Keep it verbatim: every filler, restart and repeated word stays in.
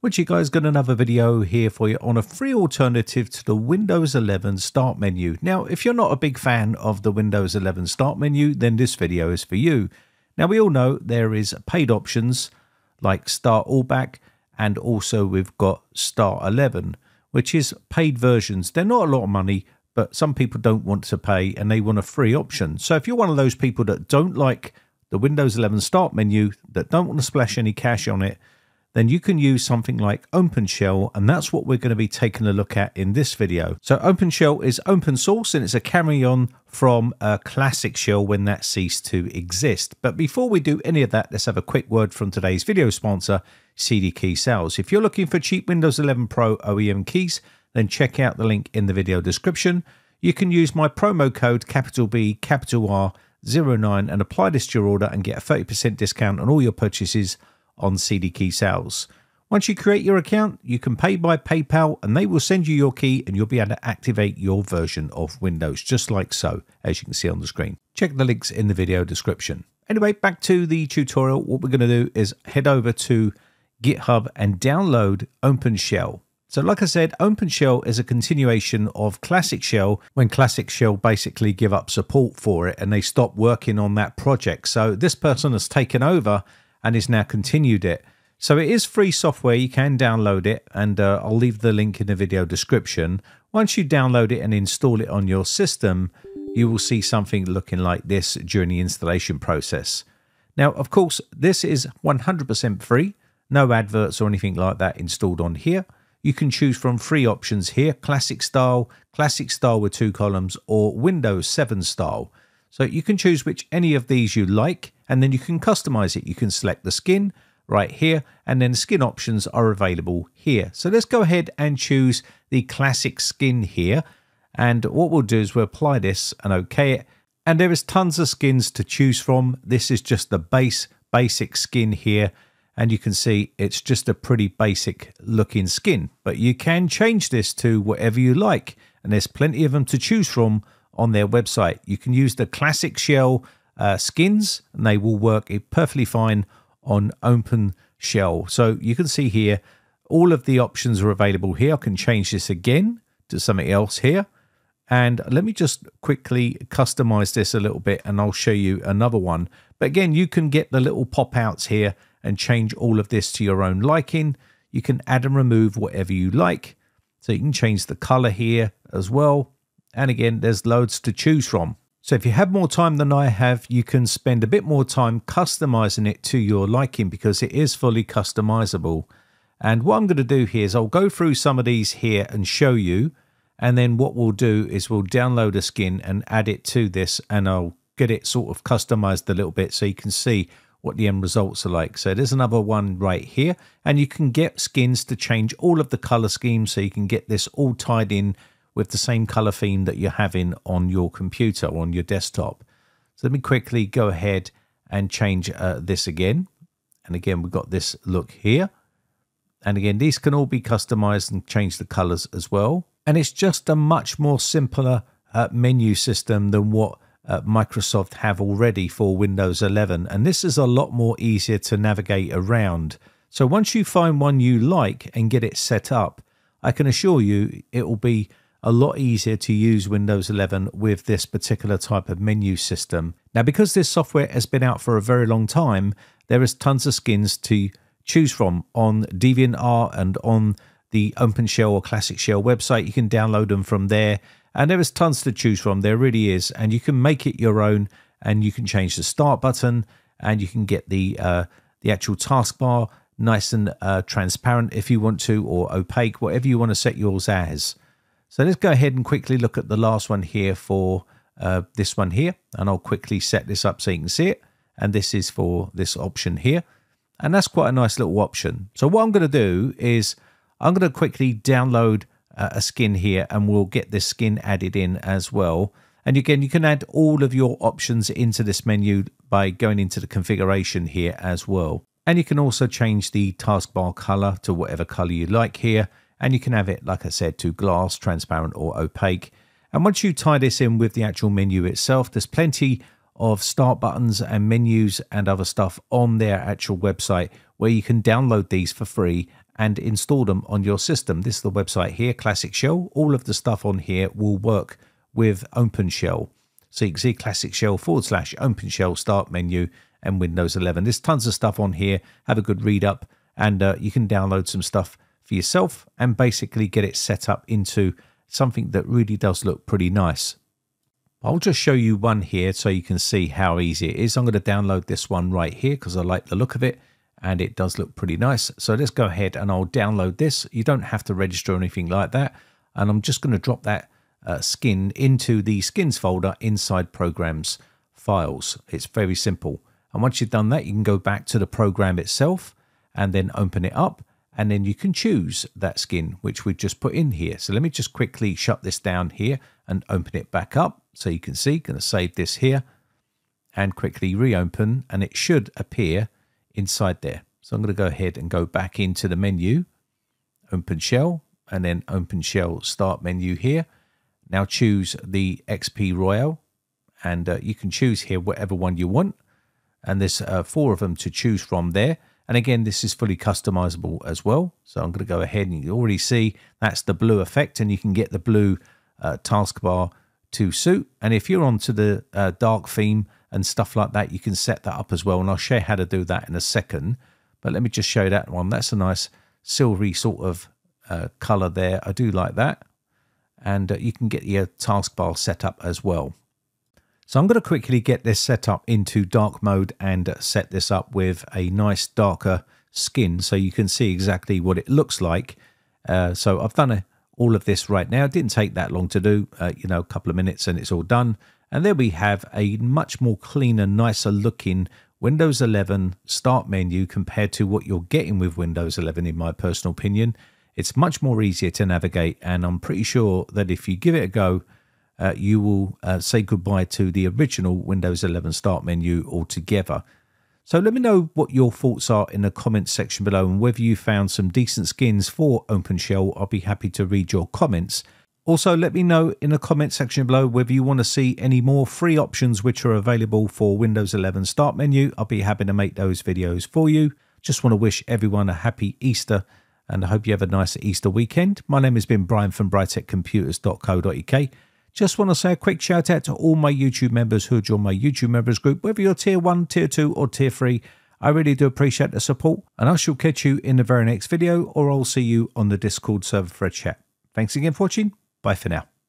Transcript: which you guys got another video here for you on a free alternative to the Windows eleven start menu. Now, if you're not a big fan of the Windows eleven start menu, then this video is for you. Now, we all know there is paid options like Start All Back, and also we've got Start eleven, which is paid versions. They're not a lot of money, but some people don't want to pay and they want a free option. So if you're one of those people that don't like the Windows eleven start menu, that don't want to splash any cash on it, then you can use something like OpenShell, and that's what we're going to be taking a look at in this video. So OpenShell is open source, and it's a carry-on from a Classic Shell when that ceased to exist. But before we do any of that, let's have a quick word from today's video sponsor, C D Key Sales. If you're looking for cheap Windows eleven Pro O E M keys, then check out the link in the video description. You can use my promo code, capital B, capital R, zero nine, and apply this to your order and get a thirty percent discount on all your purchases on C D Key Sales. Once you create your account, you can pay by PayPal and they will send you your key and you'll be able to activate your version of Windows, just like so, as you can see on the screen. Check the links in the video description. Anyway, back to the tutorial. What we're going to do is head over to GitHub and download OpenShell. So like I said, OpenShell is a continuation of Classic Shell when Classic Shell basically give up support for it and they stopped working on that project. So this person has taken over and it's now continued it. So it is free software, you can download it, and uh, I'll leave the link in the video description. Once you download it and install it on your system, you will see something looking like this during the installation process. Now, of course, this is one hundred percent free, no adverts or anything like that installed on here. You can choose from three options here, Classic Style, Classic Style with two columns, or Windows seven Style. So you can choose which any of these you like, and then you can customize it. You can select the skin right here, and then skin options are available here. So let's go ahead and choose the classic skin here. And what we'll do is we'll apply this and okay it. And there is tons of skins to choose from. This is just the base, basic skin here. And you can see it's just a pretty basic looking skin, but you can change this to whatever you like. And there's plenty of them to choose from on their website. You can use the Classic Shell uh, skins and they will work perfectly fine on OpenShell. So you can see here, all of the options are available here. I can change this again to something else here. And let me just quickly customize this a little bit and I'll show you another one. But again, you can get the little pop outs here and change all of this to your own liking. You can add and remove whatever you like. So you can change the color here as well. And again, there's loads to choose from. So if you have more time than I have, you can spend a bit more time customizing it to your liking because it is fully customizable. And what I'm going to do here is I'll go through some of these here and show you. And then what we'll do is we'll download a skin and add it to this, and I'll get it sort of customized a little bit so you can see what the end results are like. So there's another one right here, and you can get skins to change all of the color schemes so you can get this all tied in with the same color theme that you're having on your computer or on your desktop. So let me quickly go ahead and change uh, this again. And again, we've got this look here. And again, these can all be customized and change the colors as well. And it's just a much more simpler uh, menu system than what uh, Microsoft have already for Windows eleven. And this is a lot more easier to navigate around. So once you find one you like and get it set up, I can assure you it will be a lot easier to use Windows eleven with this particular type of menu system. Now, because this software has been out for a very long time, there is tons of skins to choose from on DeviantArt and on the OpenShell or Classic Shell website. You can download them from there, and there is tons to choose from. There really is, and you can make it your own, and you can change the start button, and you can get the, uh, the actual taskbar nice and uh, transparent if you want to, or opaque, whatever you want to set yours as. So let's go ahead and quickly look at the last one here for uh, this one here. And I'll quickly set this up so you can see it. And this is for this option here. And that's quite a nice little option. So what I'm going to do is I'm going to quickly download uh, a skin here, and we'll get this skin added in as well. And again, you can add all of your options into this menu by going into the configuration here as well. And you can also change the taskbar color to whatever color you like here. And you can have it, like I said, to glass, transparent or opaque. And once you tie this in with the actual menu itself, there's plenty of start buttons and menus and other stuff on their actual website where you can download these for free and install them on your system. This is the website here, Classic Shell. All of the stuff on here will work with OpenShell. So you can see Classic Shell forward slash OpenShell start menu and Windows eleven. There's tons of stuff on here. Have a good read up, and uh, you can download some stuff for yourself and basically get it set up into something that really does look pretty nice. I'll just show you one here so you can see how easy it is. I'm going to download this one right here because I like the look of it and it does look pretty nice. So let's go ahead and I'll download this. You don't have to register or anything like that. And I'm just going to drop that uh, skin into the skins folder inside programs files. It's very simple. And once you've done that, you can go back to the program itself and then open it up. And then you can choose that skin, which we've just put in here. So let me just quickly shut this down here and open it back up. So you can see, going to save this here and quickly reopen, and it should appear inside there. So I'm going to go ahead and go back into the menu, OpenShell, and then OpenShell start menu here. Now choose the X P Royale, and uh, you can choose here whatever one you want. And there's uh, four of them to choose from there. And again, this is fully customizable as well. So I'm going to go ahead, and you already see that's the blue effect, and you can get the blue uh, taskbar to suit. And if you're onto the uh, dark theme and stuff like that, you can set that up as well. And I'll show you how to do that in a second. But let me just show you that one. That's a nice silvery sort of uh, color there. I do like that. And uh, you can get your taskbar set up as well. So I'm going to quickly get this set up into dark mode and set this up with a nice darker skin so you can see exactly what it looks like. Uh, so I've done a, all of this right now. It didn't take that long to do, uh, you know, a couple of minutes and it's all done. And there we have a much more cleaner, nicer looking Windows eleven start menu compared to what you're getting with Windows eleven, in my personal opinion. It's much more easier to navigate, and I'm pretty sure that if you give it a go, Uh, you will uh, say goodbye to the original Windows eleven start menu altogether. So let me know what your thoughts are in the comments section below, and whether you found some decent skins for OpenShell. I'll be happy to read your comments. Also, let me know in the comments section below whether you want to see any more free options which are available for Windows eleven start menu. I'll be happy to make those videos for you. Just want to wish everyone a happy Easter, and I hope you have a nice Easter weekend. My name has been Brian from britec zero nine dot co dot U K. Just want to say a quick shout out to all my YouTube members who join my YouTube members group, whether you're tier one, tier two or tier three. I really do appreciate the support, and I shall catch you in the very next video, or I'll see you on the Discord server for a chat. Thanks again for watching. Bye for now.